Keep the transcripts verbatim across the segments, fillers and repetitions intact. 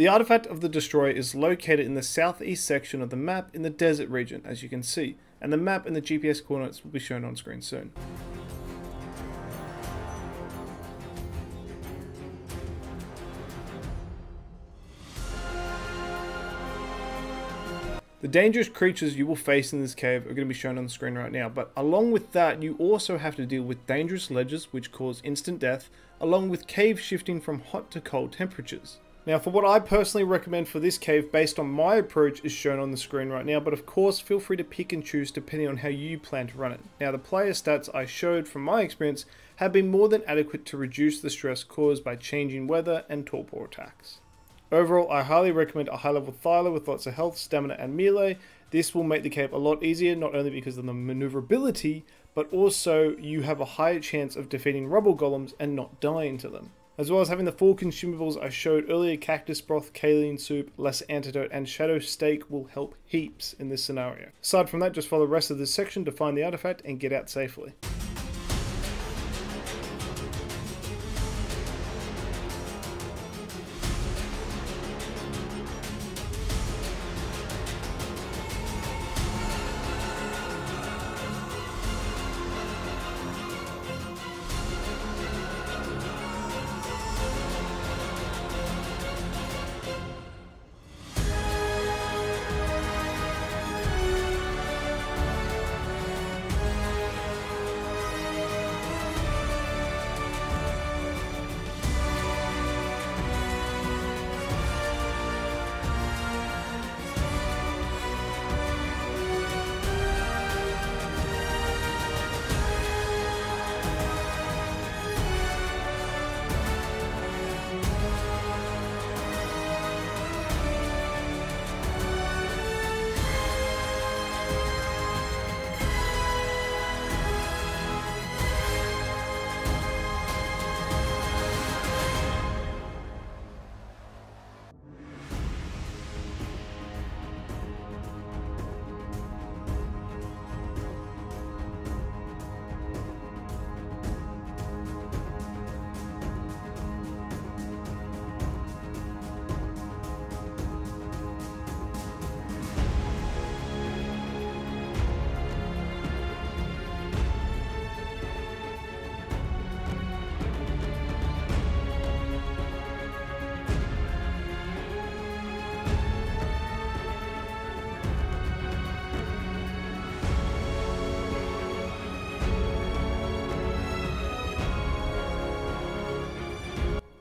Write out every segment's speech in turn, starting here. The Artifact of the Destroyer is located in the southeast section of the map in the desert region, as you can see, and the map and the G P S coordinates will be shown on screen soon. The dangerous creatures you will face in this cave are going to be shown on the screen right now, but along with that you also have to deal with dangerous ledges which cause instant death, along with caves shifting from hot to cold temperatures. Now for what I personally recommend for this cave based on my approach is shown on the screen right now, but of course feel free to pick and choose depending on how you plan to run it. Now the player stats I showed from my experience have been more than adequate to reduce the stress caused by changing weather and torpor attacks. Overall, I highly recommend a high level Thyla with lots of health, stamina and melee. This will make the cave a lot easier, not only because of the maneuverability, but also you have a higher chance of defeating rubble golems and not dying to them. As well as having the four consumables I showed earlier, Cactus Broth, Kaylen Soup, Less Antidote and Shadow Steak will help heaps in this scenario. Aside from that, just follow the rest of this section to find the artifact and get out safely.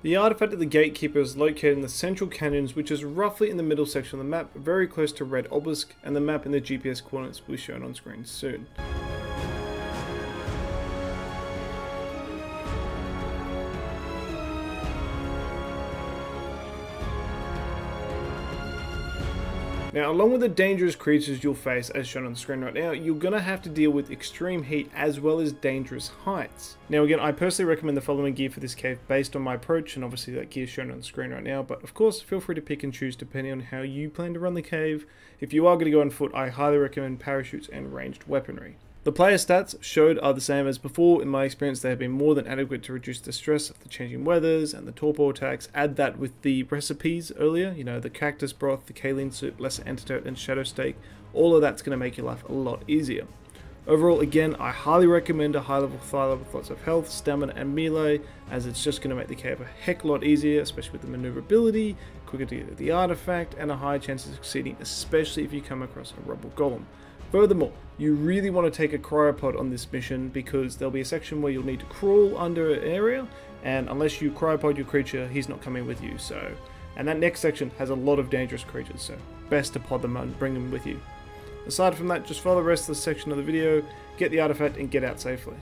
The Artifact of the Gatekeeper is located in the Central Canyons, which is roughly in the middle section of the map, very close to Red Obelisk, and the map and the G P S coordinates will be shown on screen soon. Now, along with the dangerous creatures you'll face as shown on the screen right now, you're going to have to deal with extreme heat as well as dangerous heights. Now again, I personally recommend the following gear for this cave based on my approach, and obviously that gear is shown on the screen right now, but of course feel free to pick and choose depending on how you plan to run the cave. If you are going to go on foot, I highly recommend parachutes and ranged weaponry. The player stats showed are the same as before. In my experience, they have been more than adequate to reduce the stress of the changing weathers and the torpor attacks. Add that with the recipes earlier, you know, the Cactus Broth, the Kaylen Soup, Lesser Antidote and Shadow Steak. All of that's going to make your life a lot easier. Overall, again, I highly recommend a high level Thyla with lots of health, stamina and melee, as it's just going to make the cave a heck lot easier, especially with the maneuverability, quicker to get the artifact and a higher chance of succeeding, especially if you come across a rubble golem. Furthermore, you really want to take a cryopod on this mission, because there'll be a section where you'll need to crawl under an area, and unless you cryopod your creature, he's not coming with you. So, and that next section has a lot of dangerous creatures, so best to pod them and bring them with you. Aside from that, just follow the rest of the section of the video, get the artifact and get out safely.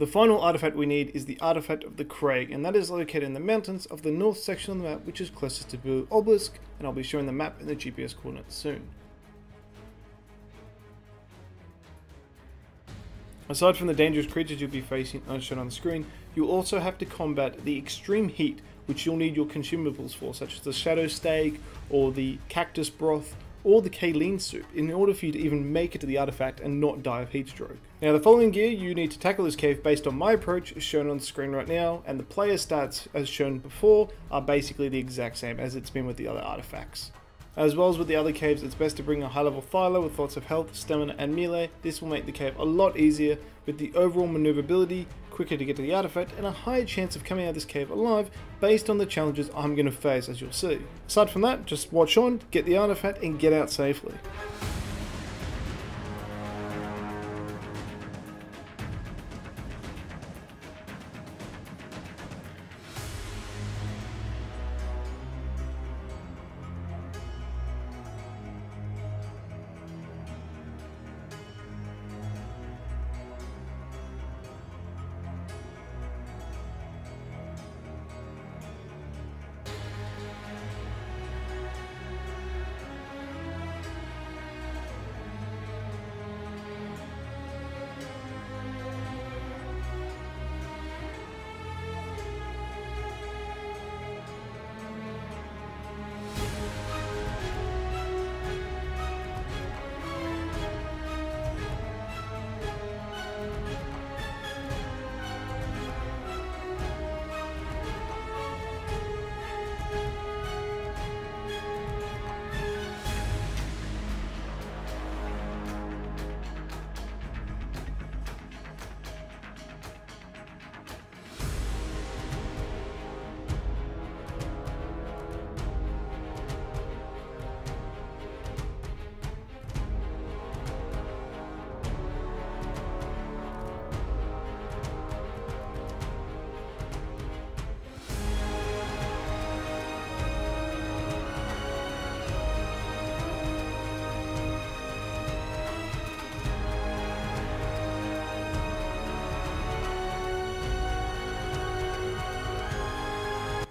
The final artifact we need is the Artifact of the Crag, and that is located in the mountains of the north section of the map, which is closest to Blue Obelisk, and I'll be showing the map and the G P S coordinates soon. Aside from the dangerous creatures you'll be facing as shown on the screen, you'll also have to combat the extreme heat, which you'll need your consumables for, such as the Shadow Steak, or the Cactus Broth, or the Kaylen Soup, in order for you to even make it to the artifact and not die of heatstroke. Now the following gear you need to tackle this cave based on my approach is shown on the screen right now, and the player stats as shown before are basically the exact same as it's been with the other artifacts. As well as with the other caves, it's best to bring a high level Thyla with lots of health, stamina and melee. This will make the cave a lot easier with the overall maneuverability, quicker to get to the artifact, and a higher chance of coming out of this cave alive based on the challenges I'm going to face, as you'll see. Aside from that, just watch on, get the artifact and get out safely.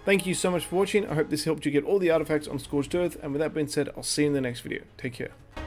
Thank you so much for watching. I hope this helped you get all the artifacts on Scorched Earth, and with that being said, I'll see you in the next video. Take care.